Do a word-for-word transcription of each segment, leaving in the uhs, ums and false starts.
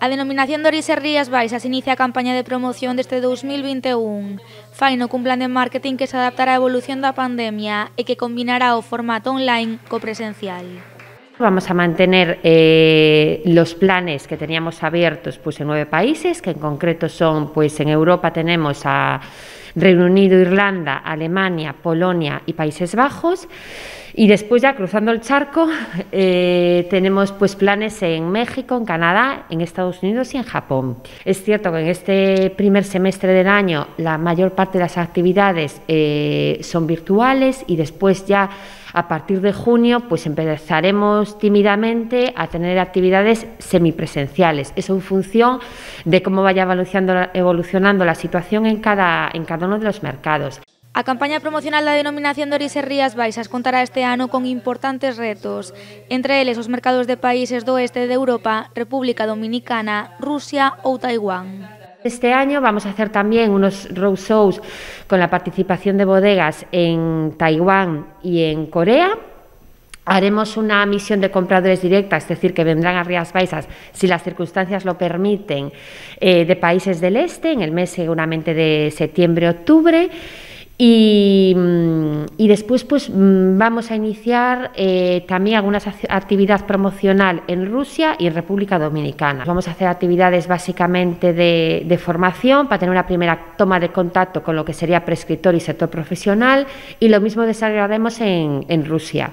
A Denominación de Orixe Rías Baixas inicia a campaña de promoción deste dos mil vinte e un. Faino cun plan de marketing que se adaptará á evolución da pandemia e que combinará o formato online co presencial. Vamos a mantener eh, los planes que teníamos abiertos pues, en nueve países, que en concreto son, pues en Europa tenemos a Reino Unido, Irlanda, Alemania, Polonia y Países Bajos. Y después ya cruzando el charco eh, tenemos pues planes en México, en Canadá, en Estados Unidos y en Japón. Es cierto que en este primer semestre del año la mayor parte de las actividades eh, son virtuales y después ya a partir de junio pues empezaremos tímidamente a tener actividades semipresenciales. Eso en función de cómo vaya evolucionando, evolucionando la situación en cada, en cada uno de los mercados. A campaña promocional da Denominación de Orixe Rías Baixas contará este ano con importantes retos, entre eles os mercados de países do oeste de Europa, República Dominicana, Rusia ou Taiwán. Este año vamos a hacer también unos roadshows con la participación de bodegas en Taiwán y en Corea. Haremos una misión de compradores directa, es decir, que vendrán a Rías Baixas, si las circunstancias lo permiten, eh, de países del este, en el mes seguramente de septiembre-octubre. Y, y después pues vamos a iniciar eh, también alguna actividad promocional en Rusia y en República Dominicana. Vamos a hacer actividades básicamente de, de formación para tener una primera toma de contacto con lo que sería prescriptor y sector profesional y lo mismo desarrollaremos en, en Rusia.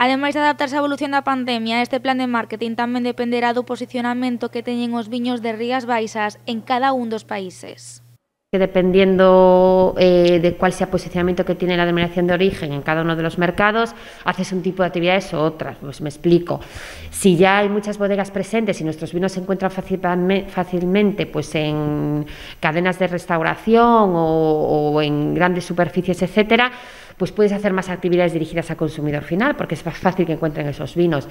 Ademais de adaptarse á evolución da pandemia, este plan de marketing tamén dependerá do posicionamento que teñen os viños de Rías Baixas en cada un dos países. Que dependiendo eh, de cuál sea el posicionamiento que tiene la denominación de origen en cada uno de los mercados, haces un tipo de actividades o otras, pues me explico. Si ya hay muchas bodegas presentes y nuestros vinos se encuentran fácilmente pues en cadenas de restauración o, o en grandes superficies, etcétera, pues puedes hacer más actividades dirigidas al consumidor final, porque es más fácil que encuentren esos vinos.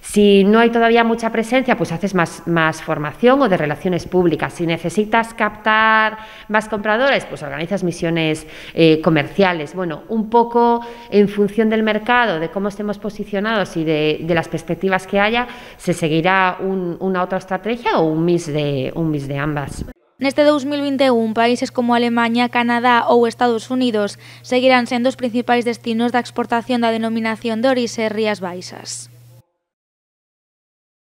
Si no hay todavía mucha presencia, pues haces más, más formación o de relaciones públicas. Si necesitas captar más compradores, pues organizas misiones eh, comerciales. Bueno, un poco en función del mercado, de cómo estemos posicionados y de, de las perspectivas que haya, se seguirá un, una otra estrategia o un mix de, un mix de ambas. Neste dos mil vinte e un, países como Alemania, Canadá ou Estados Unidos seguirán sendo os principais destinos da exportación da Denominación de Orixe Rías Baixas.